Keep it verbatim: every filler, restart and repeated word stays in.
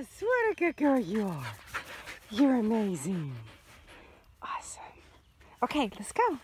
Yes, what a good girl you are. You're amazing. Awesome. Okay, let's go.